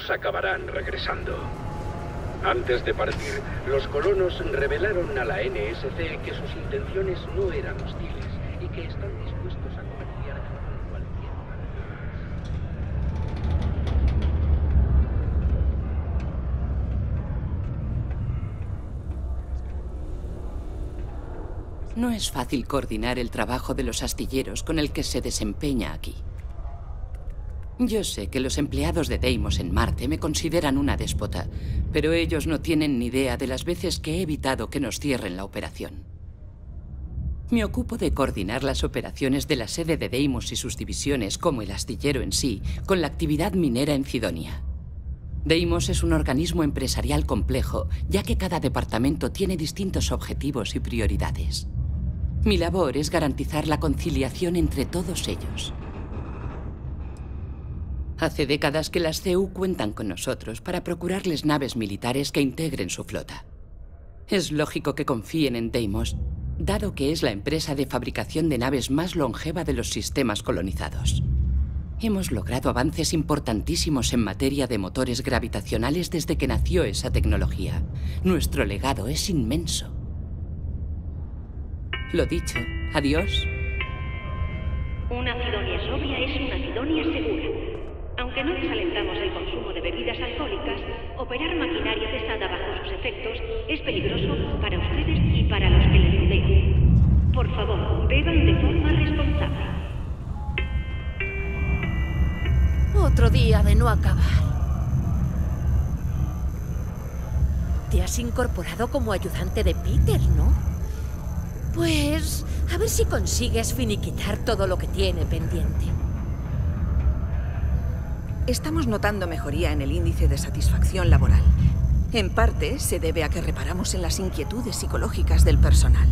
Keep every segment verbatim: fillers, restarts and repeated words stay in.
colonos acabarán regresando. Antes de partir, los colonos revelaron a la N S C que sus intenciones no eran hostiles y que están dispuestos a comerciar con cualquier manera. No es fácil coordinar el trabajo de los astilleros con el que se desempeña aquí. Yo sé que los empleados de Deimos en Marte me consideran una déspota, pero ellos no tienen ni idea de las veces que he evitado que nos cierren la operación. Me ocupo de coordinar las operaciones de la sede de Deimos y sus divisiones, como el astillero en sí, con la actividad minera en Cidonia. Deimos es un organismo empresarial complejo, ya que cada departamento tiene distintos objetivos y prioridades. Mi labor es garantizar la conciliación entre todos ellos. Hace décadas que las C U cuentan con nosotros para procurarles naves militares que integren su flota. Es lógico que confíen en Deimos, dado que es la empresa de fabricación de naves más longeva de los sistemas colonizados. Hemos logrado avances importantísimos en materia de motores gravitacionales desde que nació esa tecnología. Nuestro legado es inmenso. Lo dicho, adiós. Una Cidonia sobria es una Cidonia segura. Aunque no desalentamos el consumo de bebidas alcohólicas, operar maquinaria pesada bajo sus efectos es peligroso para ustedes y para los que les rodean. Por favor, beban de forma responsable. Otro día de no acabar. Te has incorporado como ayudante de Peter, ¿no? Pues a ver si consigues finiquitar todo lo que tiene pendiente. Estamos notando mejoría en el índice de satisfacción laboral. En parte se debe a que reparamos en las inquietudes psicológicas del personal.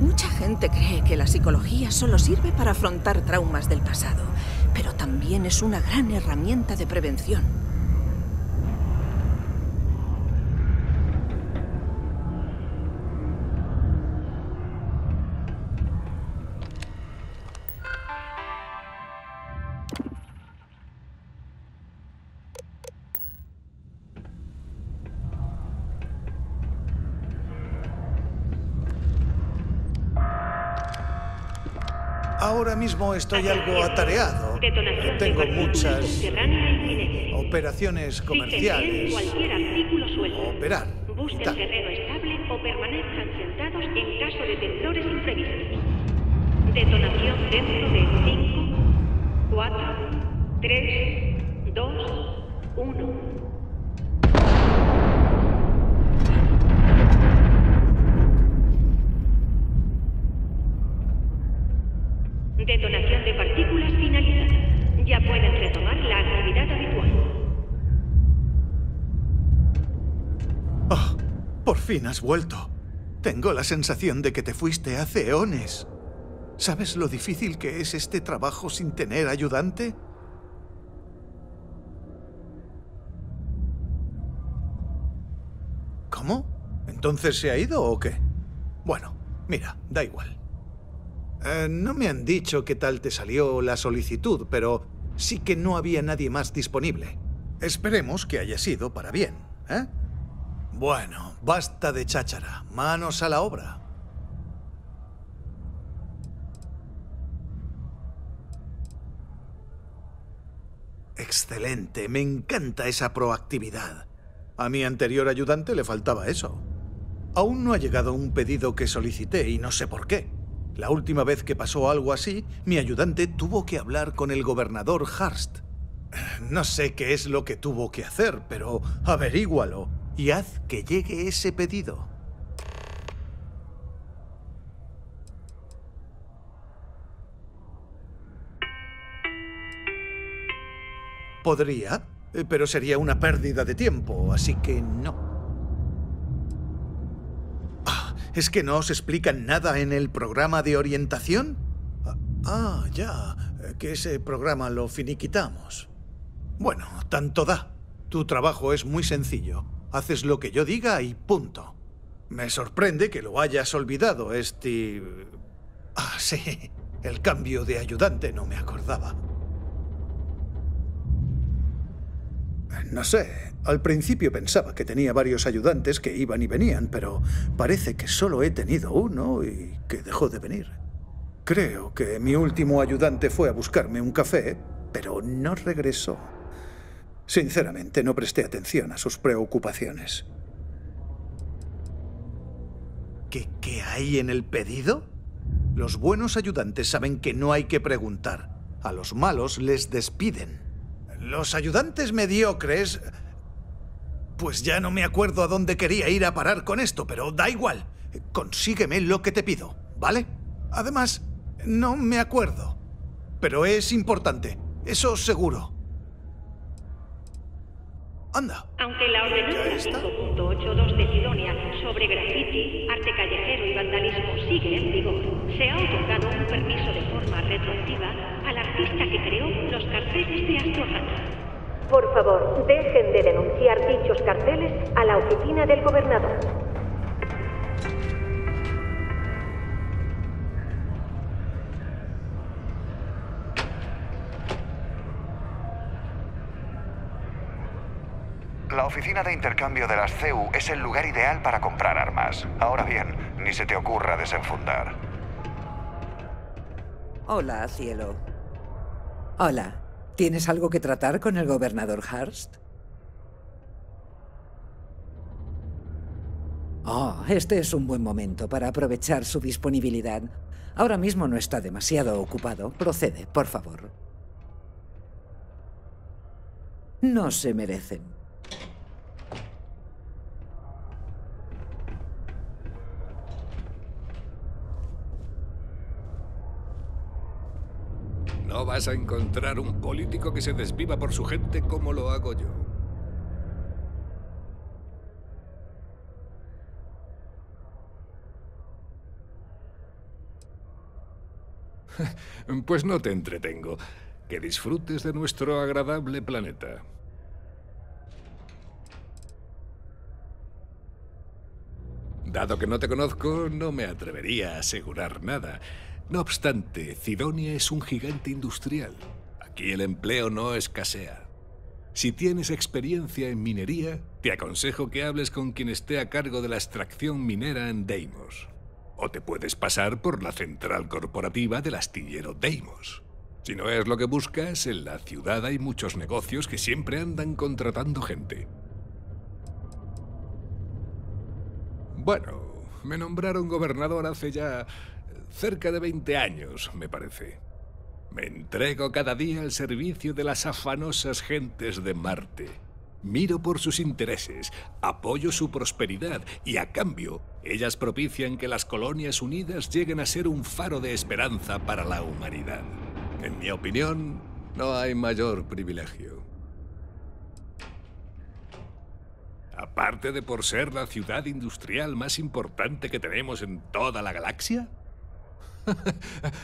Mucha gente cree que la psicología solo sirve para afrontar traumas del pasado, pero también es una gran herramienta de prevención. Ahora mismo estoy algo atareado. Tengo muchas operaciones comerciales. Operar. Busquen terreno estable o permanezcan sentados en caso de temblores imprevistos. Detonación dentro de cinco, cuatro, tres, dos, uno. Detonación de partículas finalizada. Ya pueden retomar la actividad habitual. Oh, por fin has vuelto. Tengo la sensación de que te fuiste hace eones. ¿Sabes lo difícil que es este trabajo sin tener ayudante? ¿Cómo? ¿Entonces se ha ido o qué? Bueno, mira, da igual. Eh, no me han dicho qué tal te salió la solicitud, pero sí que no había nadie más disponible. Esperemos que haya sido para bien, ¿eh? Bueno, basta de cháchara. Manos a la obra. Excelente, me encanta esa proactividad. A mi anterior ayudante le faltaba eso. Aún no ha llegado un pedido que solicité y no sé por qué. La última vez que pasó algo así, mi ayudante tuvo que hablar con el gobernador Hurst. No sé qué es lo que tuvo que hacer, pero averígualo y haz que llegue ese pedido. Podría, pero sería una pérdida de tiempo, así que no. ¿Es que no os explican nada en el programa de orientación? Ah, ya, que ese programa lo finiquitamos. Bueno, tanto da. Tu trabajo es muy sencillo. Haces lo que yo diga y punto. Me sorprende que lo hayas olvidado, este... Ah, sí, el cambio de ayudante, no me acordaba. No sé, al principio pensaba que tenía varios ayudantes que iban y venían, pero parece que solo he tenido uno y que dejó de venir. Creo que mi último ayudante fue a buscarme un café, pero no regresó. Sinceramente, no presté atención a sus preocupaciones. ¿Qué, qué hay en el pedido? Los buenos ayudantes saben que no hay que preguntar. A los malos les despiden. Los ayudantes mediocres... Pues ya no me acuerdo a dónde quería ir a parar con esto, pero da igual. Consígueme lo que te pido, ¿vale? Además, no me acuerdo. Pero es importante, eso seguro. Anda. Aunque la ordenanza cinco punto ochenta y dos de Cidonia sobre graffiti, arte callejero y vandalismo sigue en vigor, se ha otorgado un permiso de forma retroactiva al artista que creó los carteles de Astrohalla. Por favor, dejen de denunciar dichos carteles a la oficina del gobernador. La oficina de intercambio de las C E U es el lugar ideal para comprar armas. Ahora bien, ni se te ocurra desenfundar. Hola, cielo. Hola. ¿Tienes algo que tratar con el gobernador Hurst? Oh, este es un buen momento para aprovechar su disponibilidad. Ahora mismo no está demasiado ocupado. Procede, por favor. No se merecen. No vas a encontrar un político que se desviva por su gente como lo hago yo. Pues no te entretengo. Que disfrutes de nuestro agradable planeta. Dado que no te conozco, no me atrevería a asegurar nada. No obstante, Cidonia es un gigante industrial. Aquí el empleo no escasea. Si tienes experiencia en minería, te aconsejo que hables con quien esté a cargo de la extracción minera en Deimos. O te puedes pasar por la central corporativa del astillero Deimos. Si no es lo que buscas, en la ciudad hay muchos negocios que siempre andan contratando gente. Bueno, me nombraron gobernador hace ya... cerca de veinte años, me parece. Me entrego cada día al servicio de las afanosas gentes de Marte. Miro por sus intereses, apoyo su prosperidad y, a cambio, ellas propician que las colonias unidas lleguen a ser un faro de esperanza para la humanidad. En mi opinión, no hay mayor privilegio. Aparte de por ser la ciudad industrial más importante que tenemos en toda la galaxia...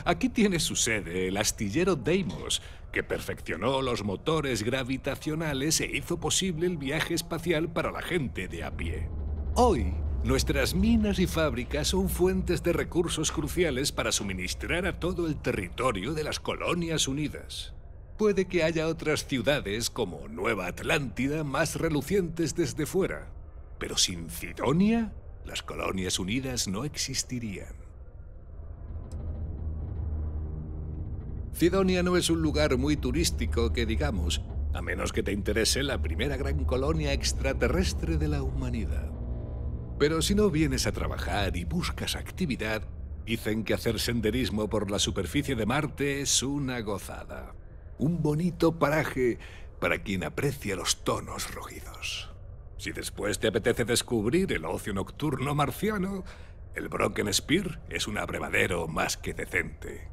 Aquí tiene su sede el astillero Deimos, que perfeccionó los motores gravitacionales e hizo posible el viaje espacial para la gente de a pie. Hoy, nuestras minas y fábricas son fuentes de recursos cruciales para suministrar a todo el territorio de las colonias unidas. Puede que haya otras ciudades como Nueva Atlántida más relucientes desde fuera, pero sin Cidonia, las colonias unidas no existirían. Cidonia no es un lugar muy turístico que digamos, a menos que te interese la primera gran colonia extraterrestre de la humanidad. Pero si no vienes a trabajar y buscas actividad, dicen que hacer senderismo por la superficie de Marte es una gozada. Un bonito paraje para quien aprecia los tonos rojizos. Si después te apetece descubrir el ocio nocturno marciano, el Broken Spear es un abrevadero más que decente.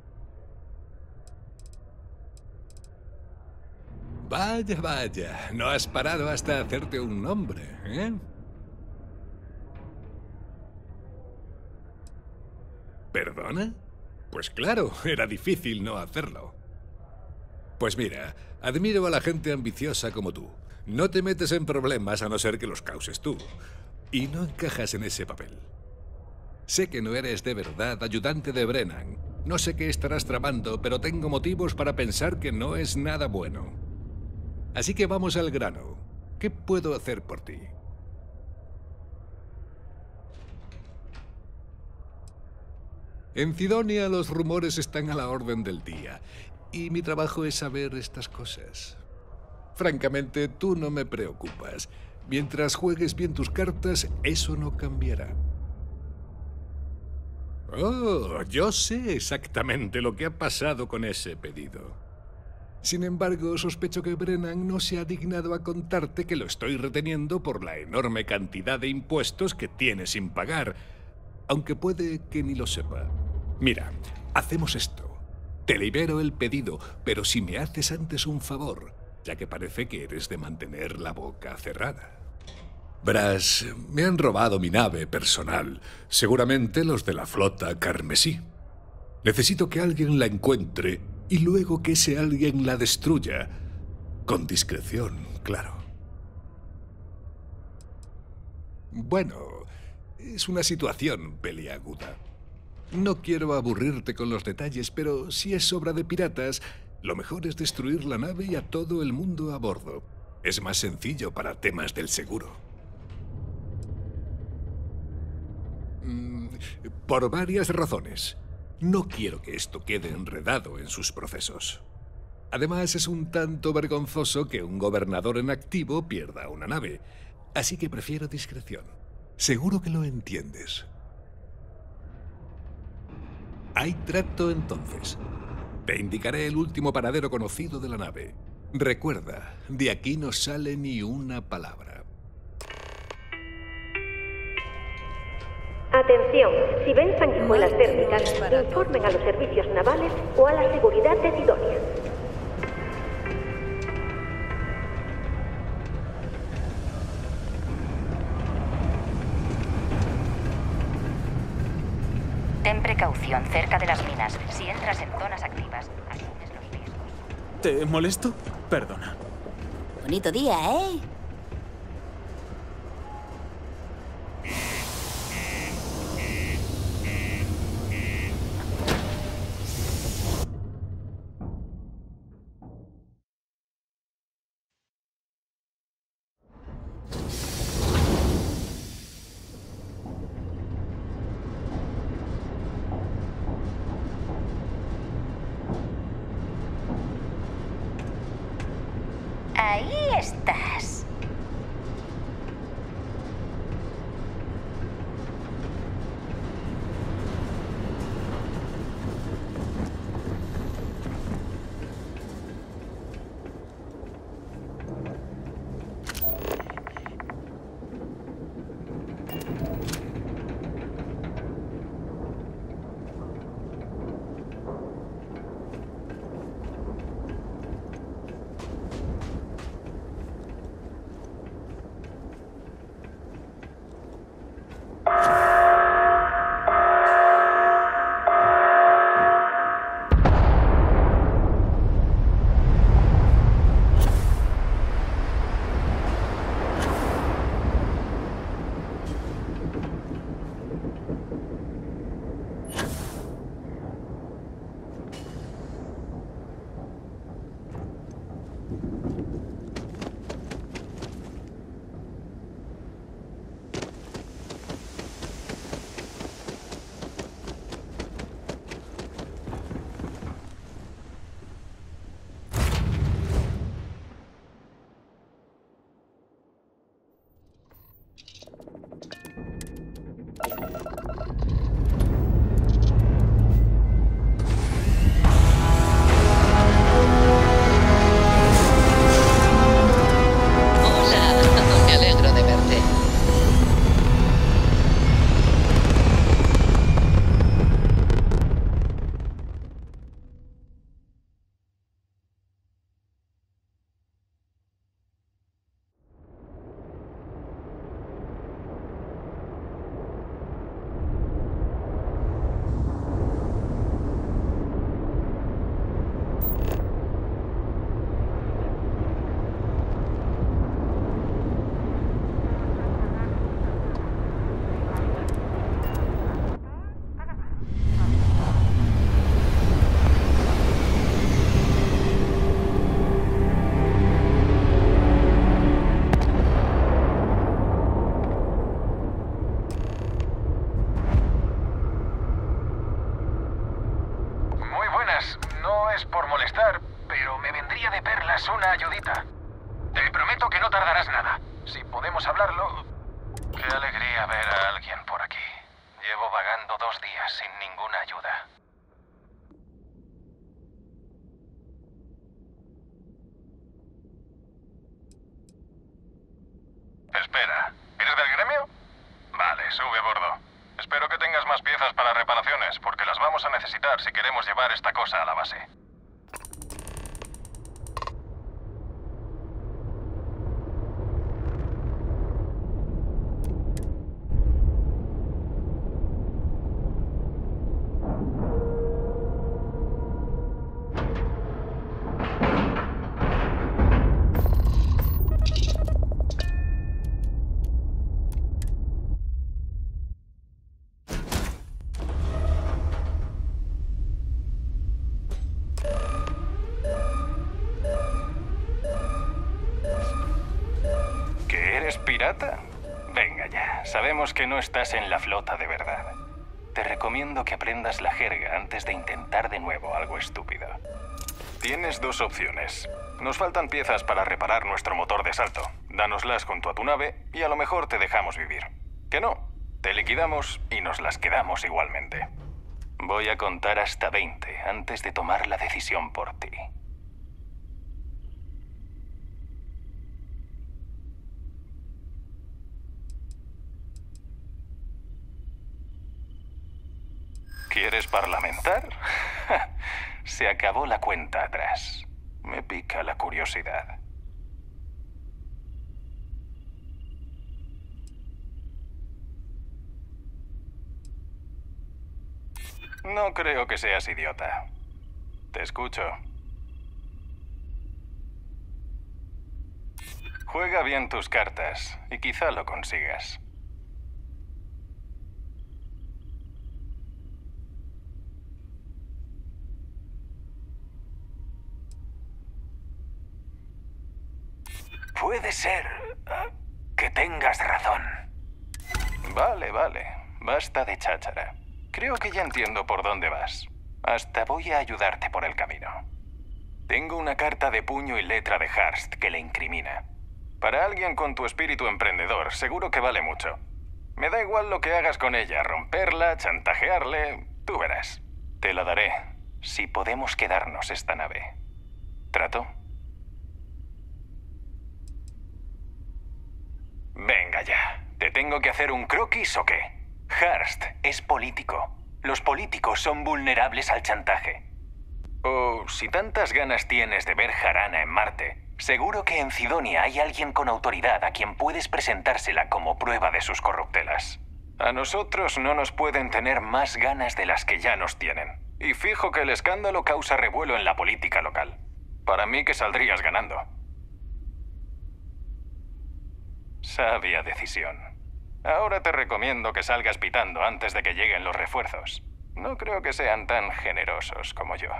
Vaya, vaya, no has parado hasta hacerte un nombre, ¿eh? ¿Perdona? Pues claro, era difícil no hacerlo. Pues mira, admiro a la gente ambiciosa como tú. No te metes en problemas a no ser que los causes tú. Y no encajas en ese papel. Sé que no eres de verdad ayudante de Brennan. No sé qué estarás tramando, pero tengo motivos para pensar que no es nada bueno. Así que vamos al grano. ¿Qué puedo hacer por ti? En Cidonia los rumores están a la orden del día, y mi trabajo es saber estas cosas. Francamente, tú no me preocupas. Mientras juegues bien tus cartas, eso no cambiará. Oh, yo sé exactamente lo que ha pasado con ese pedido. Sin embargo, sospecho que Brennan no se ha dignado a contarte que lo estoy reteniendo por la enorme cantidad de impuestos que tiene sin pagar, aunque puede que ni lo sepa. Mira, hacemos esto. Te libero el pedido, pero si me haces antes un favor, ya que parece que eres de mantener la boca cerrada. Brass, me han robado mi nave personal, seguramente los de la flota carmesí. Necesito que alguien la encuentre y luego que ese alguien la destruya. Con discreción, claro. Bueno... Es una situación peliaguda. No quiero aburrirte con los detalles, pero si es obra de piratas, lo mejor es destruir la nave y a todo el mundo a bordo. Es más sencillo para temas del seguro. Mm, por varias razones. No quiero que esto quede enredado en sus procesos. Además, es un tanto vergonzoso que un gobernador en activo pierda una nave, así que prefiero discreción. Seguro que lo entiendes. Hay trato entonces. Te indicaré el último paradero conocido de la nave. Recuerda, de aquí no sale ni una palabra. Atención, si ven sanguijuelas térmicas, informen a los servicios navales o a la seguridad de Cidonia. Ten precaución cerca de las minas. Si entras en zonas activas, asumes los riesgos. ¿Te molesto? Perdona. Bonito día, ¿eh? Te prometo que no tardarás nada. Si podemos hablarlo... Qué alegría ver a alguien por aquí. Llevo vagando dos días sin ninguna ayuda. Espera, ¿eres del gremio? Vale, sube a bordo. Espero que tengas más piezas para reparaciones, porque las vamos a necesitar si queremos llevar esta cosa a la base. Que no estás en la flota de verdad. Te recomiendo que aprendas la jerga antes de intentar de nuevo algo estúpido. Tienes dos opciones. Nos faltan piezas para reparar nuestro motor de salto. Dánoslas junto a tu nave y a lo mejor te dejamos vivir. Que no, te liquidamos y nos las quedamos igualmente. Voy a contar hasta veinte antes de tomar la decisión por ti. ¿Quieres parlamentar? Se acabó la cuenta atrás. Me pica la curiosidad. No creo que seas idiota. Te escucho. Juega bien tus cartas y quizá lo consigas. Puede ser que tengas razón. Vale, vale. Basta de cháchara. Creo que ya entiendo por dónde vas. Hasta voy a ayudarte por el camino. Tengo una carta de puño y letra de Hurst que le incrimina. Para alguien con tu espíritu emprendedor, seguro que vale mucho. Me da igual lo que hagas con ella, romperla, chantajearle... Tú verás. Te la daré, si podemos quedarnos esta nave. ¿Trato? Venga ya. ¿Te tengo que hacer un croquis o qué? Hurst es político. Los políticos son vulnerables al chantaje. O, si tantas ganas tienes de ver jarana en Marte, seguro que en Cidonia hay alguien con autoridad a quien puedes presentársela como prueba de sus corruptelas. A nosotros no nos pueden tener más ganas de las que ya nos tienen. Y fijo que el escándalo causa revuelo en la política local. Para mí que saldrías ganando. Sabia decisión. Ahora te recomiendo que salgas pitando antes de que lleguen los refuerzos. No creo que sean tan generosos como yo.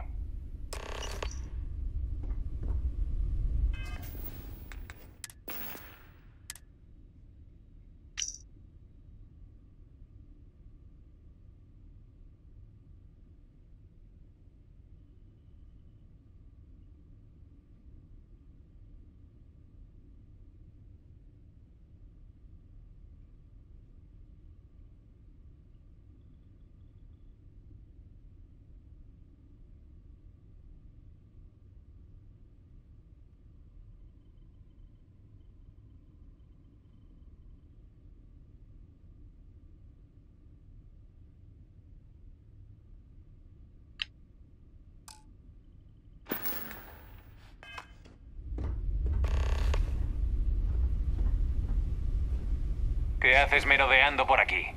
¿Qué haces merodeando por aquí?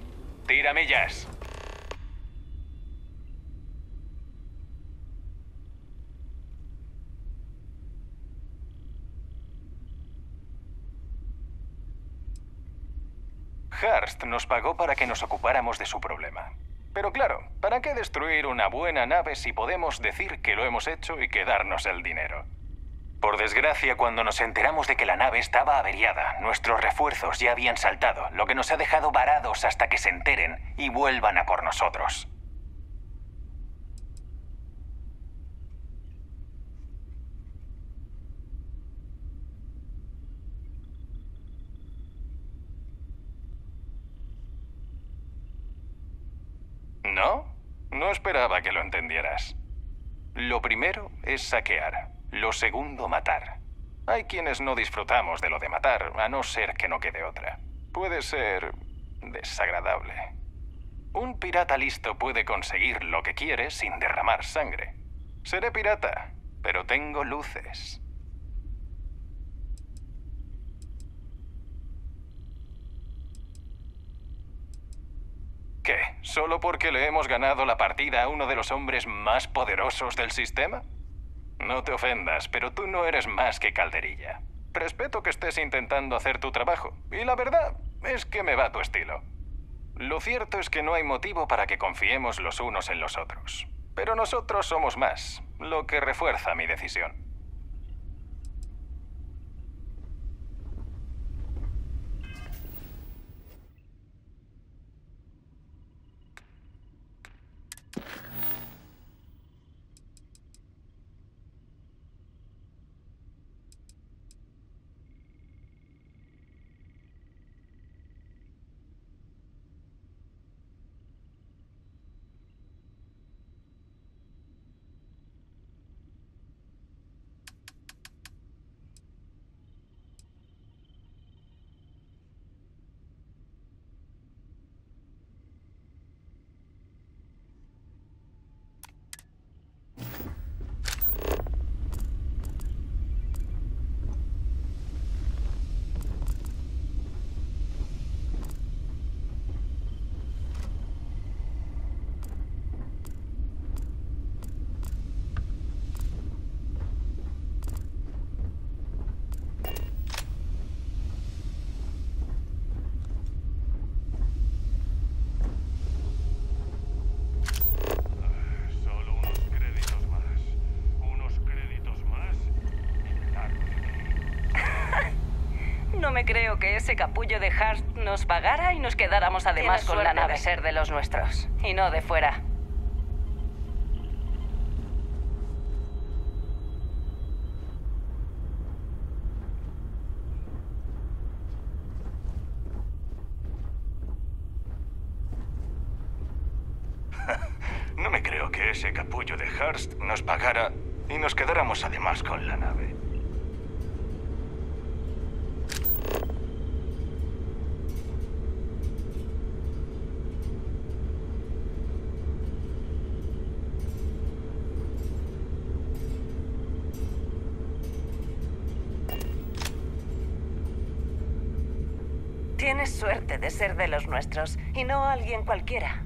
¡Tira millas! Hurst nos pagó para que nos ocupáramos de su problema. Pero claro, ¿para qué destruir una buena nave si podemos decir que lo hemos hecho y quedarnos el dinero? Por desgracia, cuando nos enteramos de que la nave estaba averiada, nuestros refuerzos ya habían saltado, lo que nos ha dejado varados hasta que se enteren y vuelvan a por nosotros. No esperaba que lo entendieras. Lo primero es saquear. Lo segundo, matar. Hay quienes no disfrutamos de lo de matar, a no ser que no quede otra. Puede ser desagradable. Un pirata listo puede conseguir lo que quiere sin derramar sangre. Seré pirata, pero tengo luces. ¿Qué? ¿Solo porque le hemos ganado la partida a uno de los hombres más poderosos del sistema? No te ofendas, pero tú no eres más que calderilla. Respeto que estés intentando hacer tu trabajo, y la verdad es que me va tu estilo. Lo cierto es que no hay motivo para que confiemos los unos en los otros. Pero nosotros somos más, lo que refuerza mi decisión. Creo que ese capullo de Hurst nos pagara y nos quedáramos además con la nave. Tienes suerte de ser de los nuestros, y no de fuera. No me creo que ese capullo de Hurst nos pagara y nos quedáramos además con la nave. Tienes suerte de ser de los nuestros, y no alguien cualquiera.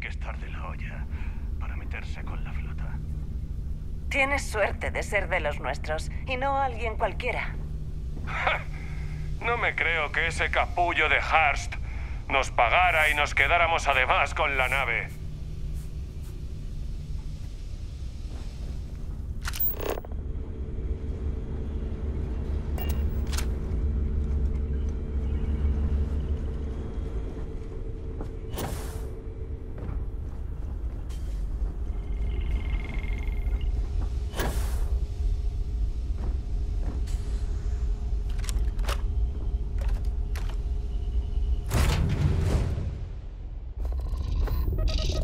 Que estar de la olla para meterse con la flota. Tienes suerte de ser de los nuestros y no alguien cualquiera. No me creo que ese capullo de Hurst nos pagara y nos quedáramos además con la nave. You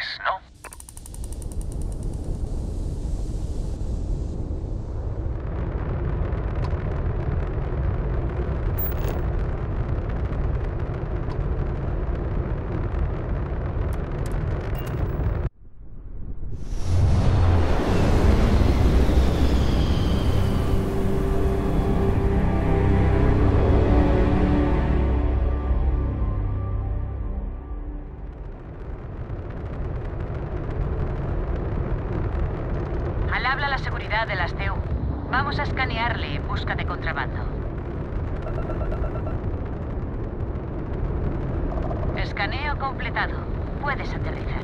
antes, ¿no? De las C U. Vamos a escanearle en busca de contrabando. Escaneo completado. Puedes aterrizar.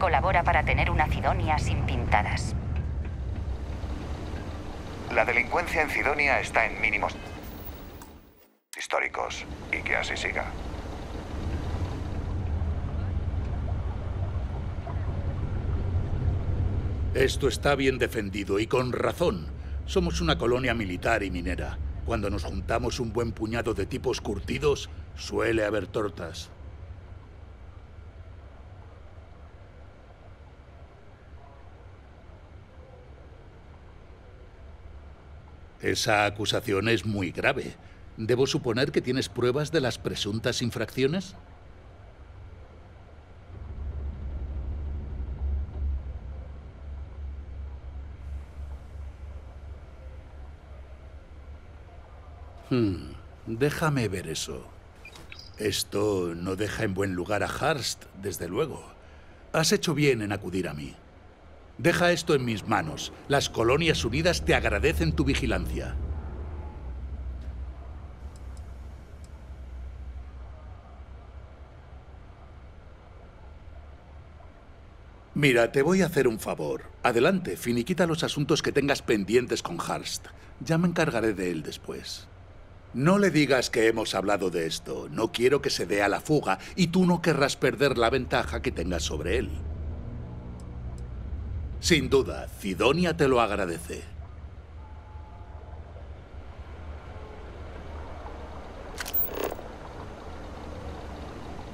Colabora para tener una Cidonia sin pintadas. La delincuencia en Cidonia está en mínimos históricos y que así siga. Esto está bien defendido y con razón. Somos una colonia militar y minera. Cuando nos juntamos un buen puñado de tipos curtidos, suele haber tortas. Esa acusación es muy grave. ¿Debo suponer que tienes pruebas de las presuntas infracciones? Hmm. Déjame ver eso. Esto no deja en buen lugar a Hurst, desde luego. Has hecho bien en acudir a mí. Deja esto en mis manos. Las Colonias Unidas te agradecen tu vigilancia. Mira, te voy a hacer un favor. Adelante, finiquita los asuntos que tengas pendientes con Hurst. Ya me encargaré de él después. No le digas que hemos hablado de esto. No quiero que se dé a la fuga y tú no querrás perder la ventaja que tengas sobre él. Sin duda, Cidonia te lo agradece.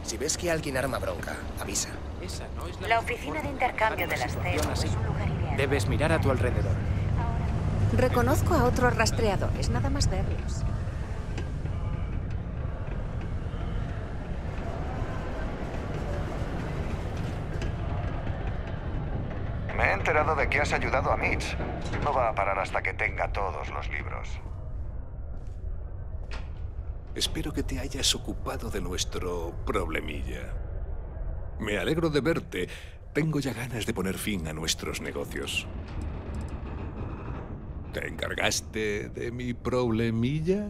Si ves que alguien arma bronca, avisa. Esa no es la, la oficina de intercambio de las C E U es un lugar ideal. Debes mirar a tu alrededor. Reconozco a otros rastreadores, nada más verlos. Me he enterado de que has ayudado a Mitch. No va a parar hasta que tenga todos los libros. Espero que te hayas ocupado de nuestro problemilla. Me alegro de verte. Tengo ya ganas de poner fin a nuestros negocios. ¿Te encargaste de mi problemilla?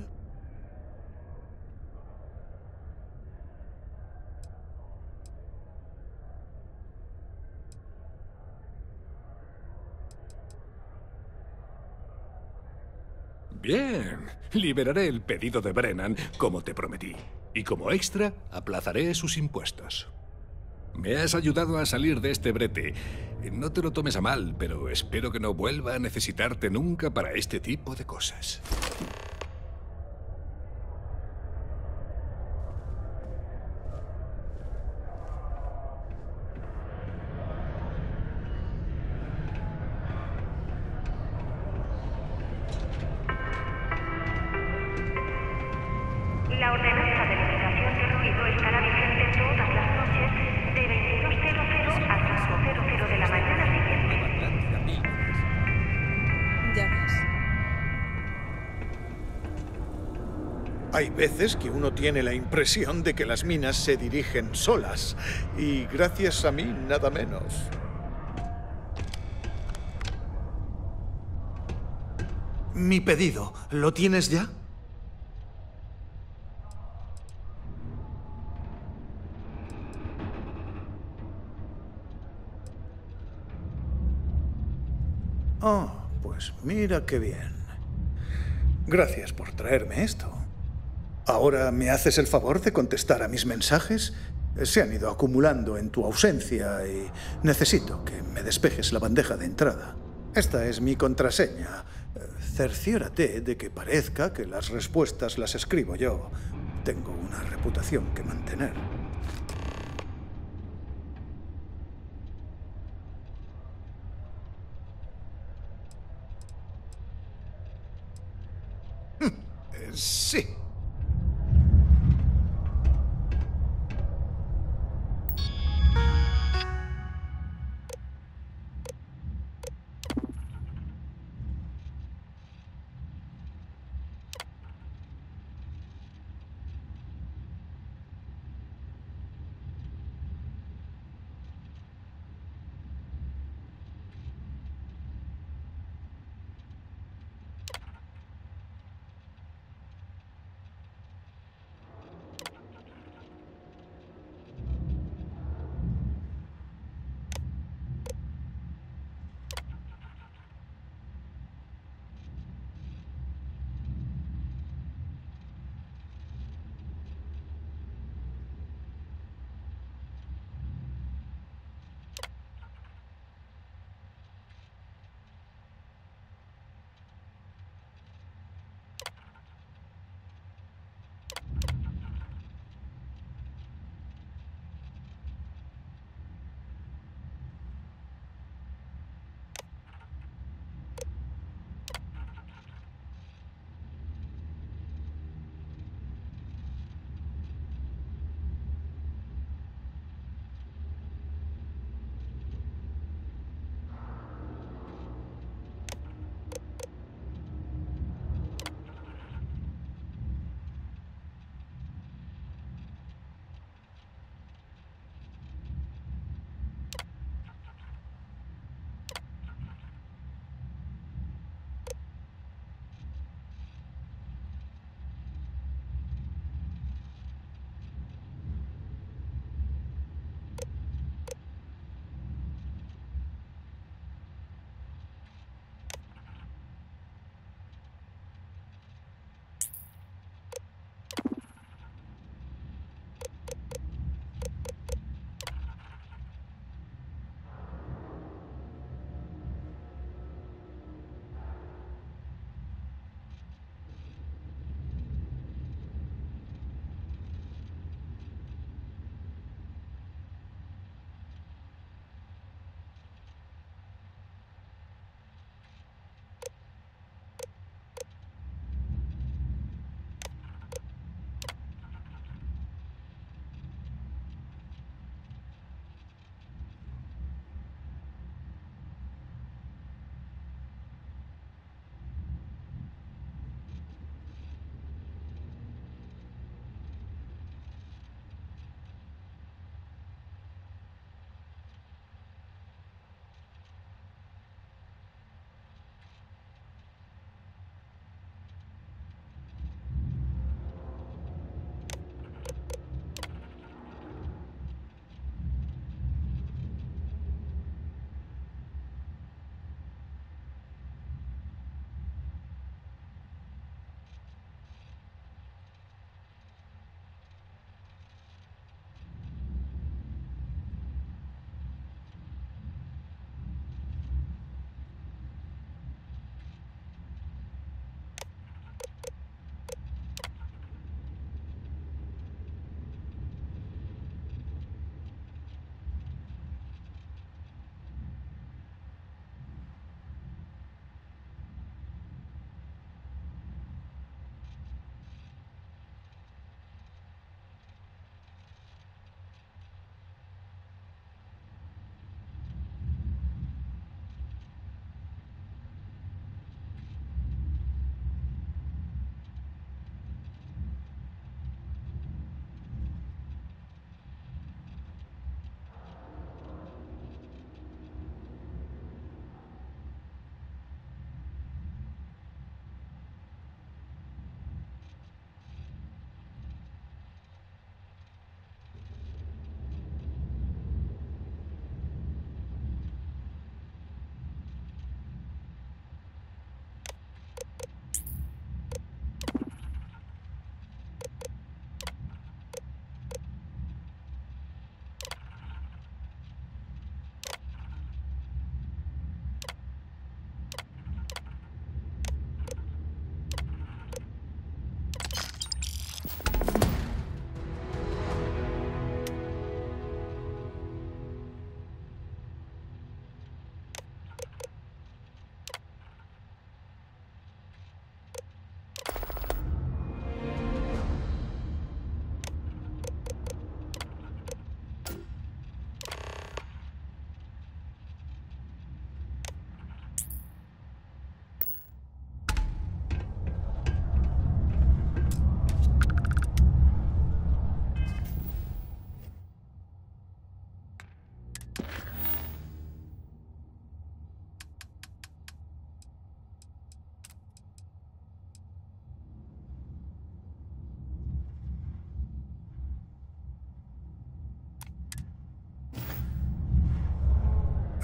Bien, liberaré el pedido de Brennan, como te prometí. Y como extra, aplazaré sus impuestos. Me has ayudado a salir de este brete. No te lo tomes a mal, pero espero que no vuelva a necesitarte nunca para este tipo de cosas. Hay veces que uno tiene la impresión de que las minas se dirigen solas, y gracias a mí nada menos. Mi pedido, ¿lo tienes ya? Oh, pues mira qué bien. Gracias por traerme esto. ¿Ahora me haces el favor de contestar a mis mensajes? Se han ido acumulando en tu ausencia y necesito que me despejes la bandeja de entrada. Esta es mi contraseña. Cerciórate de que parezca que las respuestas las escribo yo. Tengo una reputación que mantener. Sí.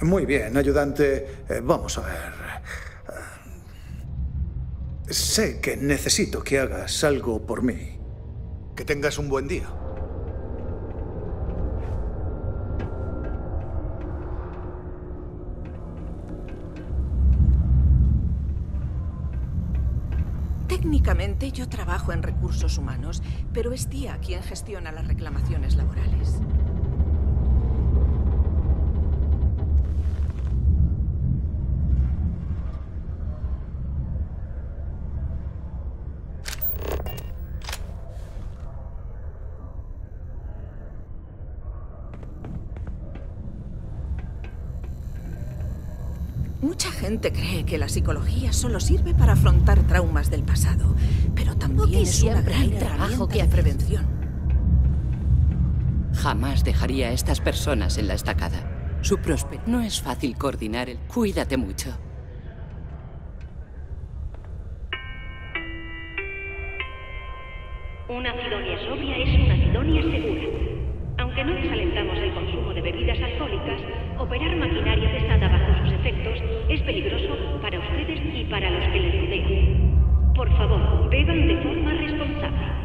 Muy bien, ayudante. Eh, vamos a ver. Eh, sé que necesito que hagas algo por mí. Que tengas un buen día. Técnicamente yo trabajo en recursos humanos, pero es Tía quien gestiona las reclamaciones laborales. Mucha gente cree que la psicología solo sirve para afrontar traumas del pasado, pero también es una gran trabajo que hace prevención. Jamás dejaría a estas personas en la estacada. Su prospecto no es fácil coordinar el... Cuídate mucho. Una Cidonia sobria es una Cidonia segura. Aunque no desalentamos el consumo de bebidas alcohólicas, operar maquinaria pesada bajo sus efectos es peligroso para ustedes y para los que les rodean. Por favor, beban de forma responsable.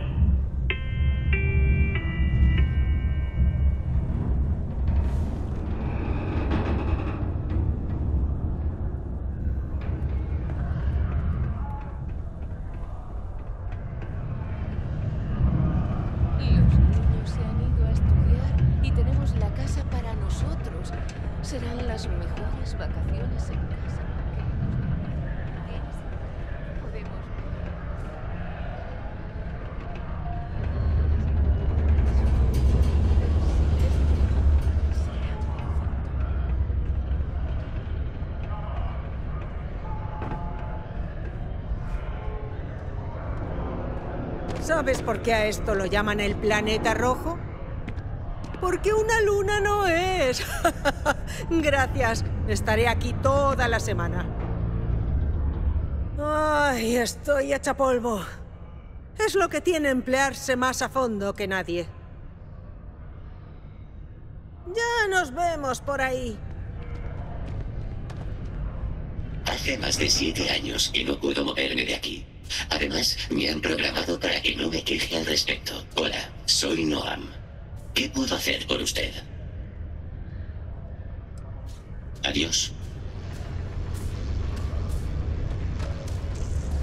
¿Sabes por qué a esto lo llaman el planeta rojo? Porque una luna no es. Gracias. Estaré aquí toda la semana. Ay, estoy hecha polvo. Es lo que tiene emplearse más a fondo que nadie. Ya nos vemos por ahí. Hace más de siete años que no puedo moverme de aquí. Además, me han programado para que no me queje al respecto. Hola, soy Noam. ¿Qué puedo hacer por usted? Adiós.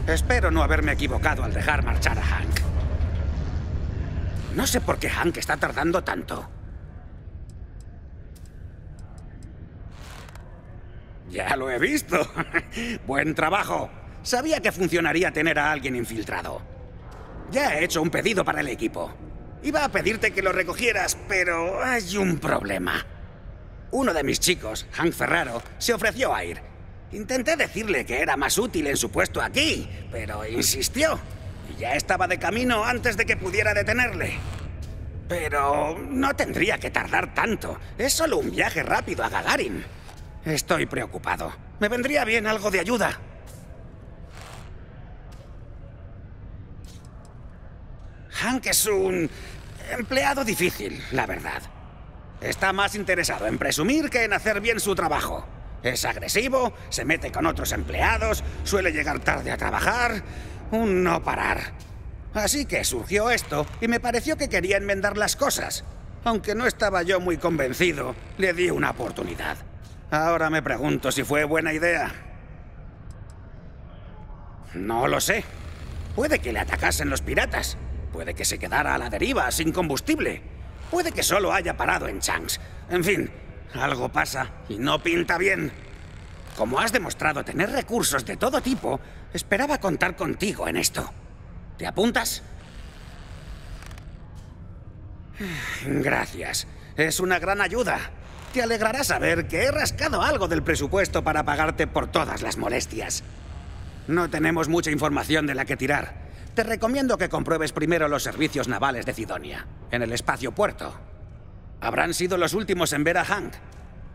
Espero no haberme equivocado al dejar marchar a Hank. No sé por qué Hank está tardando tanto. Ya lo he visto. Buen trabajo. Sabía que funcionaría tener a alguien infiltrado. Ya he hecho un pedido para el equipo. Iba a pedirte que lo recogieras, pero hay un problema. Uno de mis chicos, Henry Ferraro, se ofreció a ir. Intenté decirle que era más útil en su puesto aquí, pero insistió. Y ya estaba de camino antes de que pudiera detenerle. Pero no tendría que tardar tanto. Es solo un viaje rápido a Gagarin. Estoy preocupado. Me vendría bien algo de ayuda. Hank es un empleado difícil, la verdad. Está más interesado en presumir que en hacer bien su trabajo. Es agresivo, se mete con otros empleados, suele llegar tarde a trabajar... Un no parar. Así que surgió esto y me pareció que quería enmendar las cosas. Aunque no estaba yo muy convencido, le di una oportunidad. Ahora me pregunto si fue buena idea. No lo sé. Puede que le atacasen los piratas. Puede que se quedara a la deriva, sin combustible. Puede que solo haya parado en Changs. En fin, algo pasa y no pinta bien. Como has demostrado tener recursos de todo tipo, esperaba contar contigo en esto. ¿Te apuntas? Gracias. Es una gran ayuda. Te alegrará saber que he rascado algo del presupuesto para pagarte por todas las molestias. No tenemos mucha información de la que tirar. Te recomiendo que compruebes primero los servicios navales de Cidonia, en el espacio puerto. Habrán sido los últimos en ver a Hank.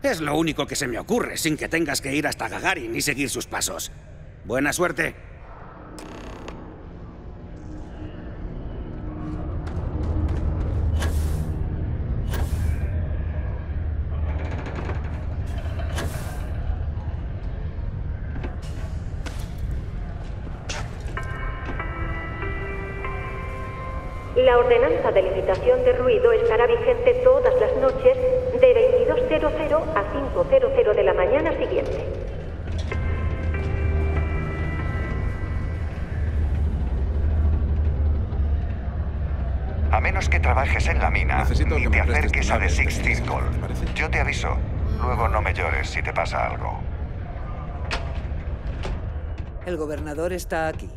Es lo único que se me ocurre, sin que tengas que ir hasta Gagarin y seguir sus pasos. Buena suerte. La ordenanza de limitación de ruido estará vigente todas las noches de veintidós cero cero a cinco cero cero de la mañana siguiente. A menos que trabajes en la mina, necesito ni que te acerques a The Six Circle. Yo te aviso. Luego no me llores si te pasa algo. El gobernador está aquí.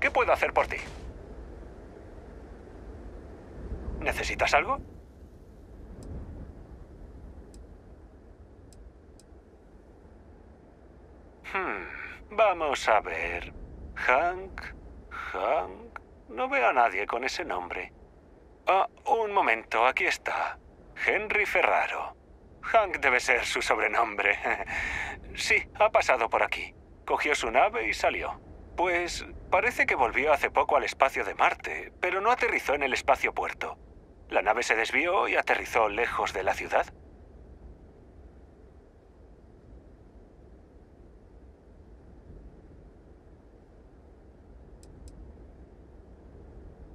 ¿Qué puedo hacer por ti? ¿Necesitas algo? Hmm, vamos a ver. Hank, Hank... No veo a nadie con ese nombre. Ah, un momento, aquí está. Henry Ferraro. Hank debe ser su sobrenombre. Sí, ha pasado por aquí. Cogió su nave y salió. Pues parece que volvió hace poco al espacio de Marte, pero no aterrizó en el espaciopuerto. La nave se desvió y aterrizó lejos de la ciudad.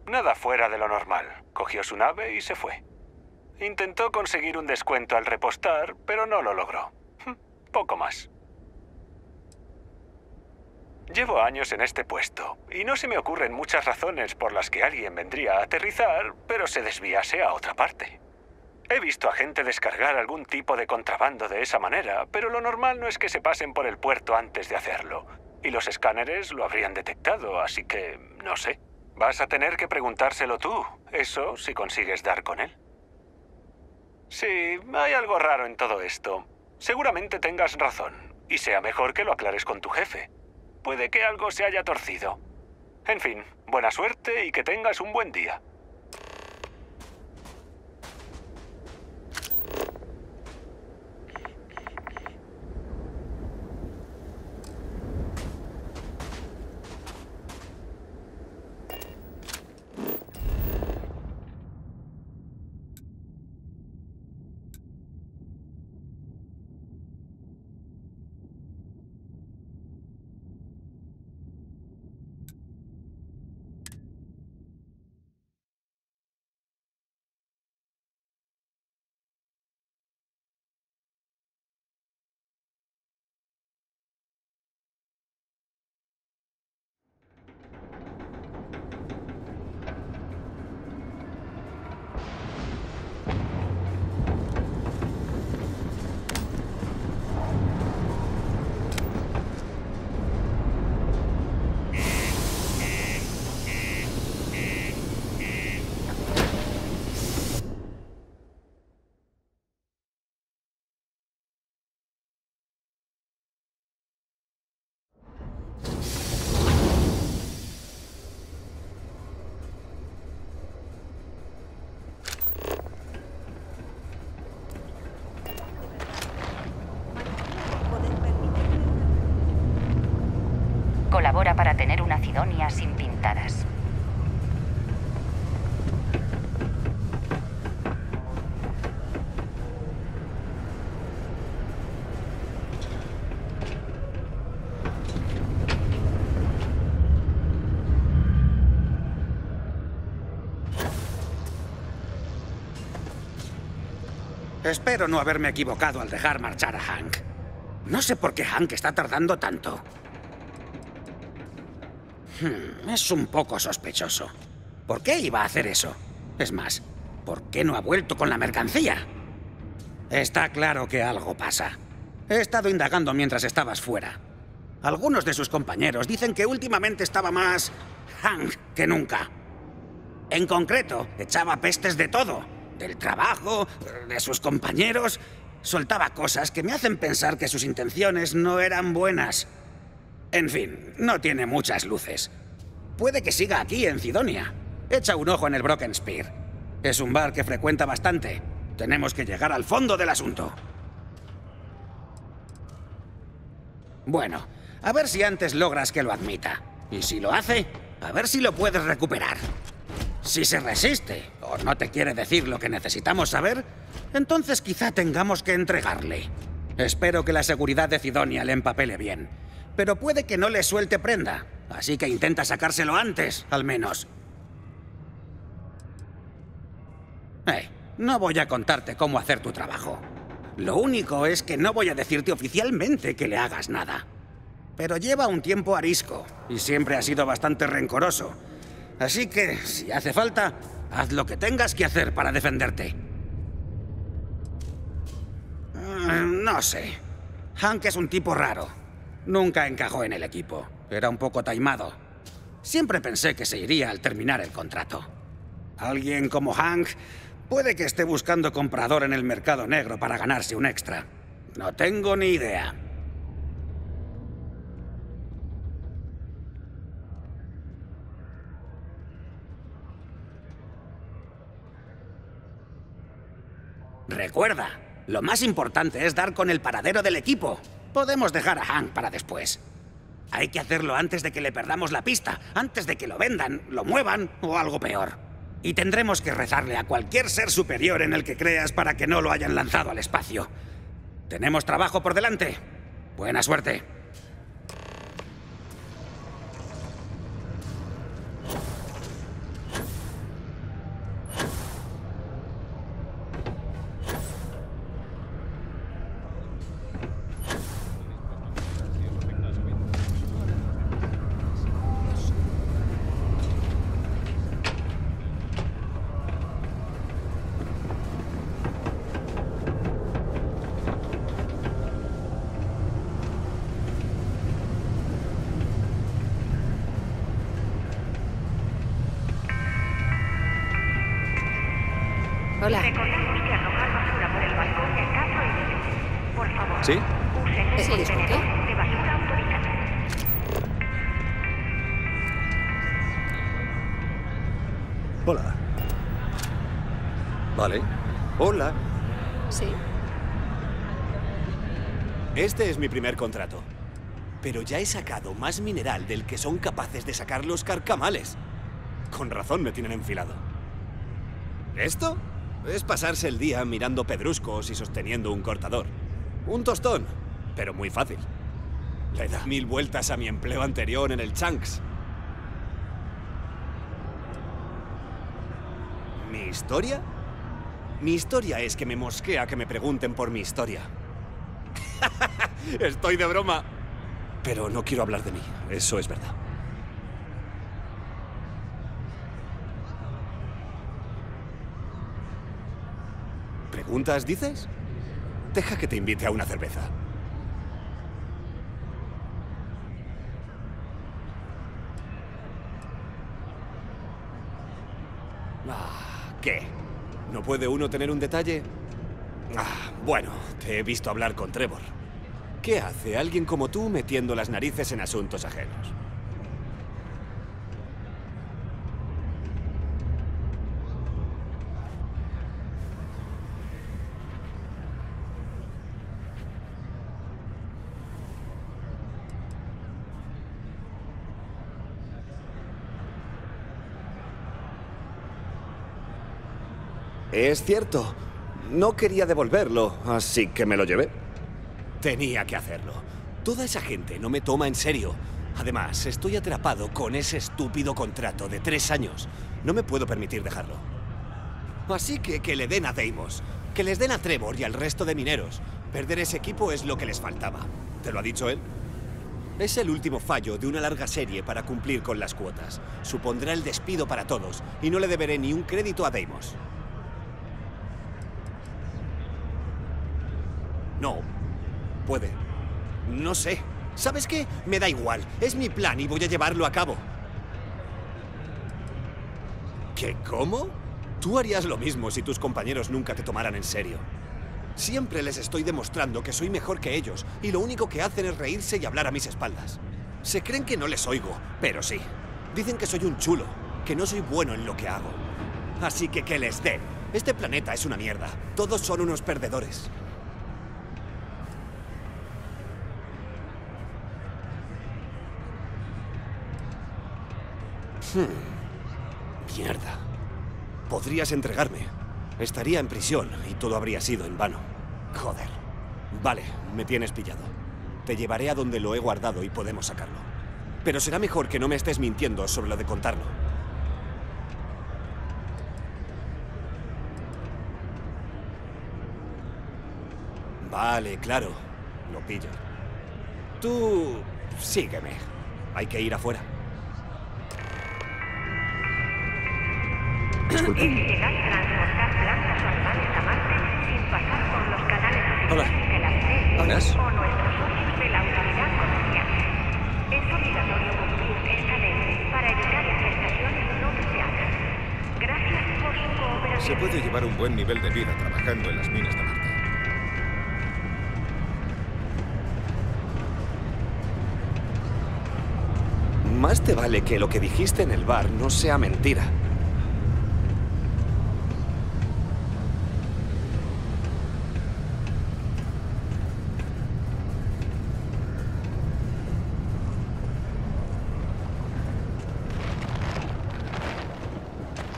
Nada fuera de lo normal. Cogió su nave y se fue. Intentó conseguir un descuento al repostar, pero no lo logró. Poco más. Llevo años en este puesto, y no se me ocurren muchas razones por las que alguien vendría a aterrizar, pero se desviase a otra parte. He visto a gente descargar algún tipo de contrabando de esa manera, pero lo normal no es que se pasen por el puerto antes de hacerlo, y los escáneres lo habrían detectado, así que no sé. Vas a tener que preguntárselo tú, eso si consigues dar con él. Sí, hay algo raro en todo esto. Seguramente tengas razón, y sea mejor que lo aclares con tu jefe. Puede que algo se haya torcido. En fin, buena suerte y que tengas un buen día. elabora para tener una Cidonia sin pintadas. Espero no haberme equivocado al dejar marchar a Hank. No sé por qué Hank está tardando tanto. Hmm, es un poco sospechoso. ¿Por qué iba a hacer eso? Es más, ¿por qué no ha vuelto con la mercancía? Está claro que algo pasa. He estado indagando mientras estabas fuera. Algunos de sus compañeros dicen que últimamente estaba más Hank que nunca. En concreto, echaba pestes de todo. Del trabajo, de sus compañeros. Soltaba cosas que me hacen pensar que sus intenciones no eran buenas. En fin, no tiene muchas luces. Puede que siga aquí en Cidonia. Echa un ojo en el Broken Spear. Es un bar que frecuenta bastante. Tenemos que llegar al fondo del asunto. Bueno, a ver si antes logras que lo admita. Y si lo hace, a ver si lo puedes recuperar. Si se resiste, o no te quiere decir lo que necesitamos saber, entonces quizá tengamos que entregarle. Espero que la seguridad de Cidonia le empapele bien, pero puede que no le suelte prenda, así que intenta sacárselo antes, al menos. Eh, no voy a contarte cómo hacer tu trabajo. Lo único es que no voy a decirte oficialmente que le hagas nada. Pero lleva un tiempo arisco, y siempre ha sido bastante rencoroso. Así que, si hace falta, haz lo que tengas que hacer para defenderte. Uh, no sé. Hank es un tipo raro. Nunca encajó en el equipo. Era un poco taimado. Siempre pensé que se iría al terminar el contrato. Alguien como Hank puede que esté buscando comprador en el mercado negro para ganarse un extra. No tengo ni idea. Recuerda, lo más importante es dar con el paradero del equipo. Podemos dejar a Hank para después. Hay que hacerlo antes de que le perdamos la pista, antes de que lo vendan, lo muevan o algo peor. Y tendremos que rezarle a cualquier ser superior en el que creas para que no lo hayan lanzado al espacio. Tenemos trabajo por delante. Buena suerte. Este es mi primer contrato, pero ya he sacado más mineral del que son capaces de sacar los carcamales. Con razón me tienen enfilado. ¿Esto? Es pasarse el día mirando pedruscos y sosteniendo un cortador. Un tostón, pero muy fácil. Le da mil vueltas a mi empleo anterior en el Chunks. ¿Mi historia? Mi historia es que me mosquea que me pregunten por mi historia. Estoy de broma. Pero no quiero hablar de mí, eso es verdad. ¿Preguntas, dices? Deja que te invite a una cerveza. Ah, ¿qué? ¿No puede uno tener un detalle? Ah, bueno, te he visto hablar con Trevor. ¿Qué hace alguien como tú metiendo las narices en asuntos ajenos? Es cierto. No quería devolverlo, así que me lo llevé. Tenía que hacerlo. Toda esa gente no me toma en serio. Además, estoy atrapado con ese estúpido contrato de tres años. No me puedo permitir dejarlo. Así que que le den a Deimos, que les den a Trevor y al resto de mineros. Perder ese equipo es lo que les faltaba. ¿Te lo ha dicho él? Es el último fallo de una larga serie para cumplir con las cuotas. Supondrá el despido para todos y no le deberé ni un crédito a Deimos. No. Puede. No sé. ¿Sabes qué? Me da igual. Es mi plan y voy a llevarlo a cabo. ¿Qué? ¿Cómo? Tú harías lo mismo si tus compañeros nunca te tomaran en serio. Siempre les estoy demostrando que soy mejor que ellos y lo único que hacen es reírse y hablar a mis espaldas. Se creen que no les oigo, pero sí. Dicen que soy un chulo, que no soy bueno en lo que hago. Así que que les den. Este planeta es una mierda. Todos son unos perdedores. Hmm. Mierda. Podrías entregarme. Estaría en prisión y todo habría sido en vano. Joder. Vale, me tienes pillado. Te llevaré a donde lo he guardado y podemos sacarlo. Pero será mejor que no me estés mintiendo sobre lo de contarlo. Vale, claro. Lo pillo. Tú... sígueme. Hay que ir afuera. Hola. ¿Hola? Se puede llevar un buen nivel de vida trabajando en las minas de Marte. Más te vale que lo que dijiste en el bar no sea mentira.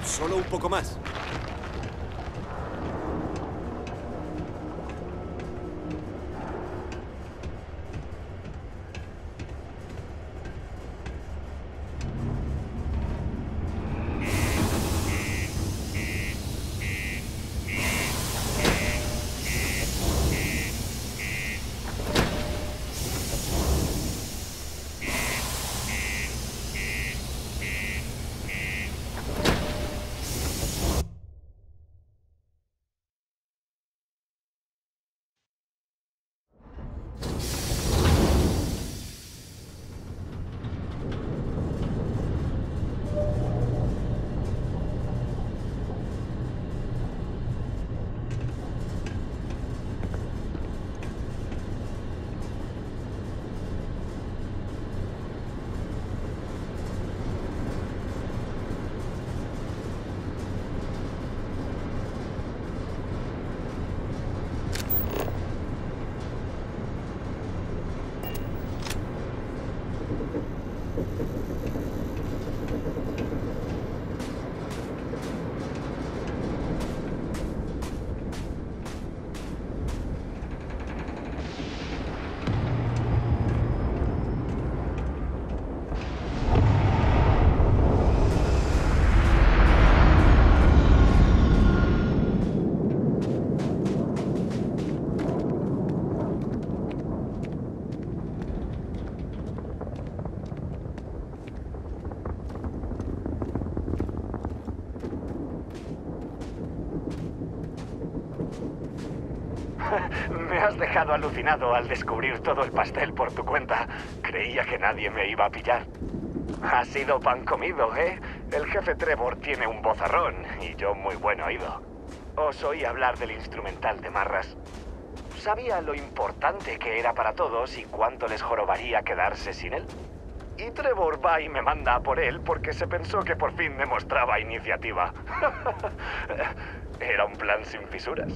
Solo un poco más. Dejado alucinado al descubrir todo el pastel por tu cuenta. Creía que nadie me iba a pillar. Ha sido pan comido, ¿eh? El jefe Trevor tiene un vozarrón y yo muy buen oído. Os oí hablar del instrumental de Marras. Sabía lo importante que era para todos y cuánto les jorobaría quedarse sin él. Y Trevor va y me manda a por él porque se pensó que por fin demostraba iniciativa. Era un plan sin fisuras.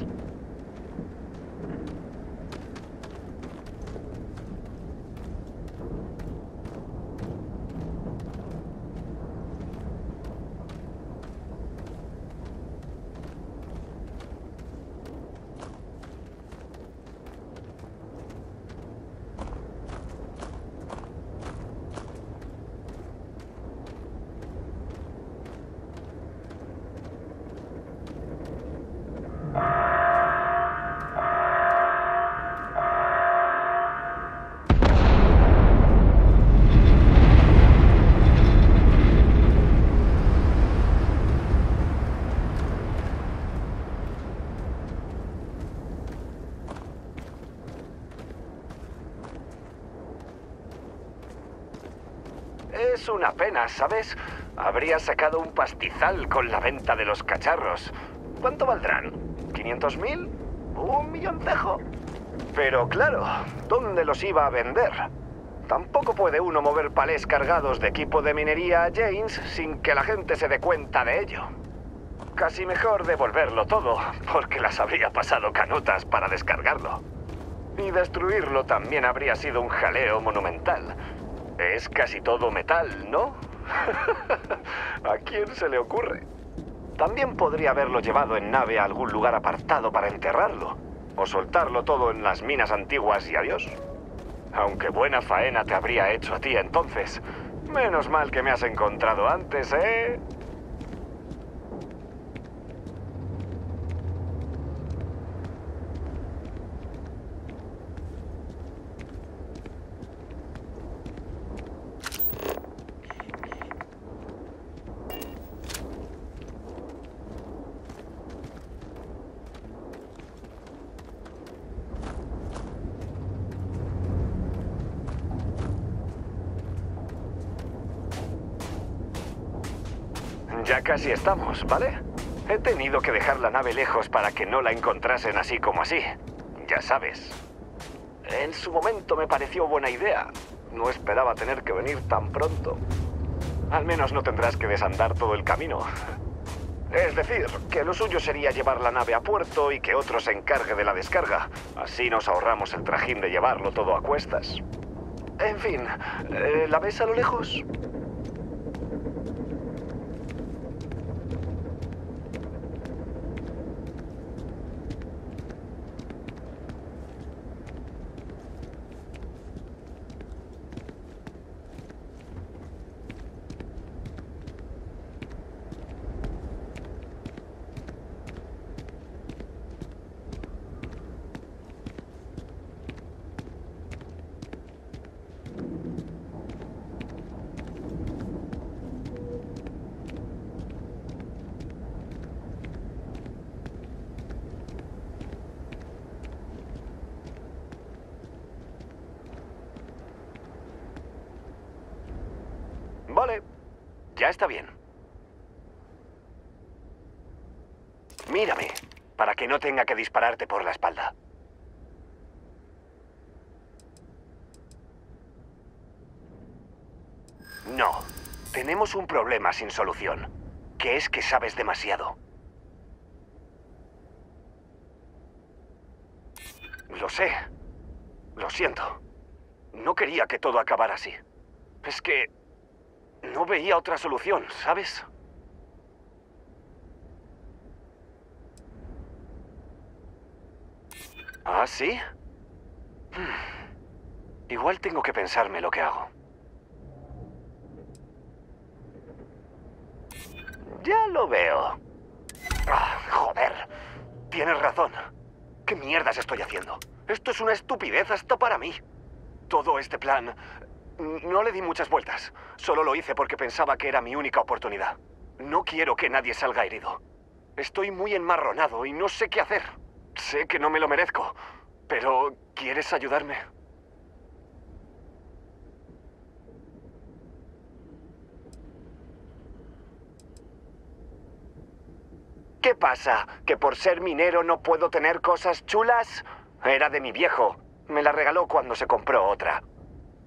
es una pena, ¿sabes? Habría sacado un pastizal con la venta de los cacharros. ¿Cuánto valdrán? ¿quinientos mil? ¿Un milloncejo? Pero claro, ¿dónde los iba a vender? Tampoco puede uno mover palés cargados de equipo de minería a James sin que la gente se dé cuenta de ello. Casi mejor devolverlo todo, porque las habría pasado canutas para descargarlo. Y destruirlo también habría sido un jaleo monumental. Es casi todo metal, ¿no? ¿A quién se le ocurre? También podría haberlo llevado en nave a algún lugar apartado para enterrarlo, o soltarlo todo en las minas antiguas y adiós. Aunque buena faena te habría hecho a ti entonces. Menos mal que me has encontrado antes, ¿eh? Ya casi estamos, ¿vale? He tenido que dejar la nave lejos para que no la encontrasen así como así. Ya sabes. En su momento me pareció buena idea. No esperaba tener que venir tan pronto. Al menos no tendrás que desandar todo el camino. Es decir, que lo suyo sería llevar la nave a puerto y que otro se encargue de la descarga. Así nos ahorramos el trajín de llevarlo todo a cuestas. En fin, ¿la ves a lo lejos? Vale, ya está bien. Mírame, para que no tenga que dispararte por la espalda. No, tenemos un problema sin solución, que es que sabes demasiado. Lo sé, lo siento. No quería que todo acabara así. Es que... no veía otra solución, ¿sabes? ¿Ah, sí? Hmm. Igual tengo que pensarme lo que hago. Ya lo veo. Ah, joder. Tienes razón. ¿Qué mierdas estoy haciendo? Esto es una estupidez hasta para mí. Todo este plan... no le di muchas vueltas. Solo lo hice porque pensaba que era mi única oportunidad. No quiero que nadie salga herido. Estoy muy enmarronado y no sé qué hacer. Sé que no me lo merezco, pero ¿quieres ayudarme? ¿Qué pasa? ¿Que por ser minero no puedo tener cosas chulas? Era de mi viejo. Me la regaló cuando se compró otra.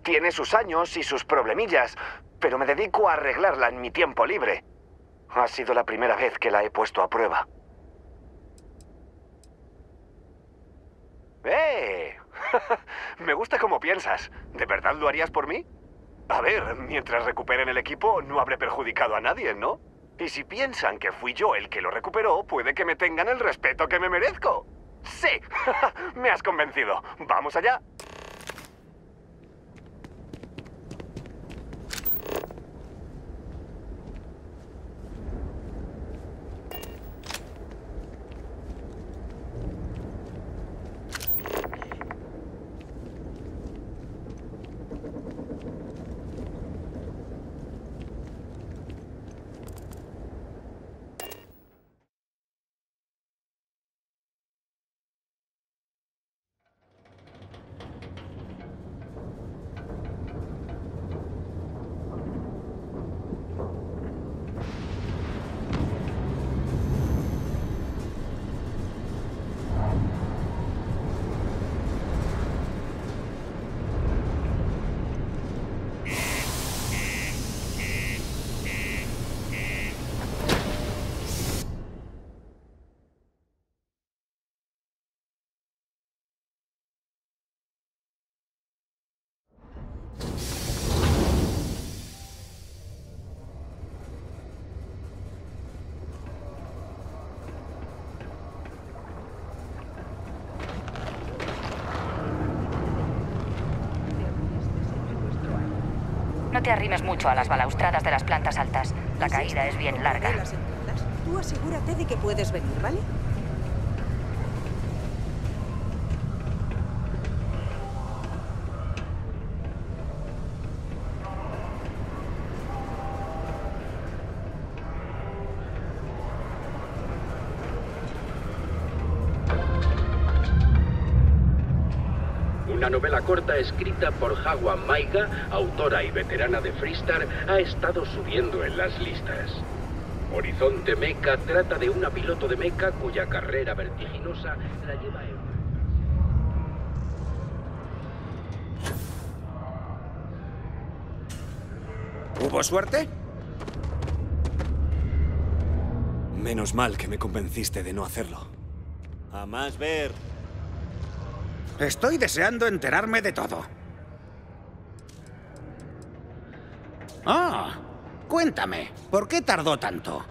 Tiene sus años y sus problemillas, pero me dedico a arreglarla en mi tiempo libre. Ha sido la primera vez que la he puesto a prueba. ¡Eh! Me gusta cómo piensas. ¿De verdad lo harías por mí? A ver, mientras recuperen el equipo, no habré perjudicado a nadie, ¿no? Y si piensan que fui yo el que lo recuperó, puede que me tengan el respeto que me merezco. ¡Sí! Me has convencido. ¡Vamos allá! te arrimes mucho a las balaustradas de las plantas altas. La caída es bien larga. Tú asegúrate de que puedes venir, ¿vale? Corta escrita por Hawa Maiga, autora y veterana de Freestar, ha estado subiendo en las listas. Horizonte Mecha trata de una piloto de mecha cuya carrera vertiginosa la lleva en... ¿Hubo suerte? Menos mal que me convenciste de no hacerlo. A más ver... Estoy deseando enterarme de todo. Ah, cuéntame, ¿por qué tardó tanto?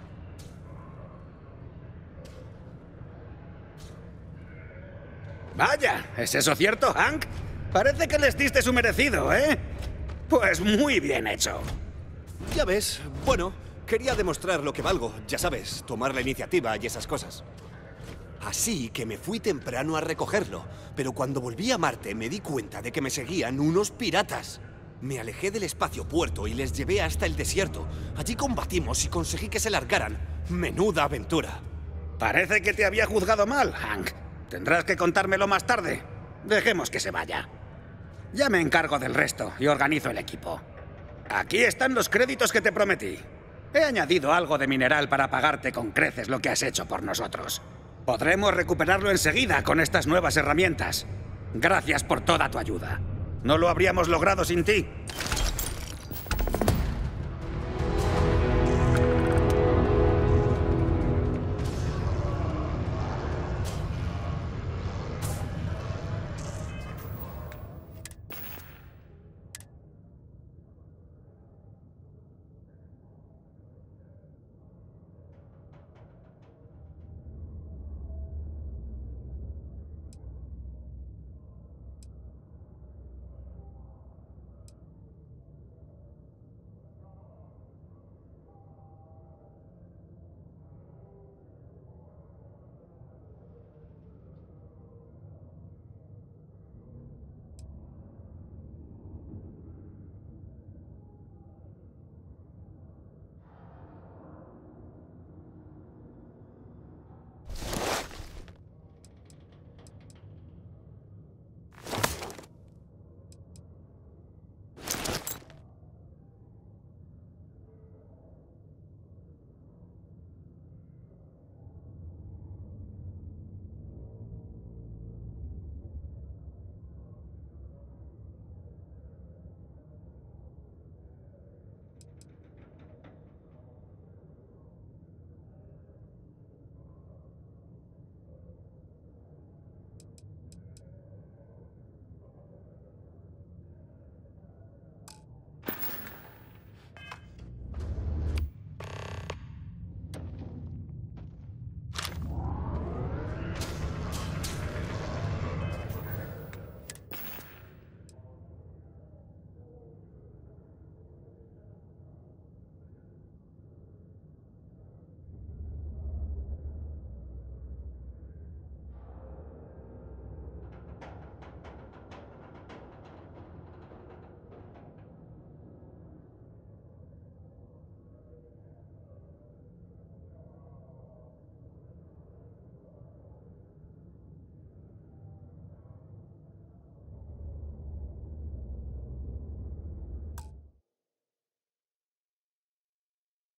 Vaya, ¿es eso cierto, Hank? Parece que les diste su merecido, ¿eh? Pues muy bien hecho. Ya ves, bueno, quería demostrar lo que valgo, ya sabes, tomar la iniciativa y esas cosas. Así que me fui temprano a recogerlo, pero cuando volví a Marte me di cuenta de que me seguían unos piratas. Me alejé del espacio puerto y les llevé hasta el desierto. Allí combatimos y conseguí que se largaran. Menuda aventura. Parece que te había juzgado mal, Hank. Tendrás que contármelo más tarde. Dejemos que se vaya. Ya me encargo del resto y organizo el equipo. Aquí están los créditos que te prometí. He añadido algo de mineral para pagarte con creces lo que has hecho por nosotros. Podremos recuperarlo enseguida con estas nuevas herramientas. Gracias por toda tu ayuda. No lo habríamos logrado sin ti.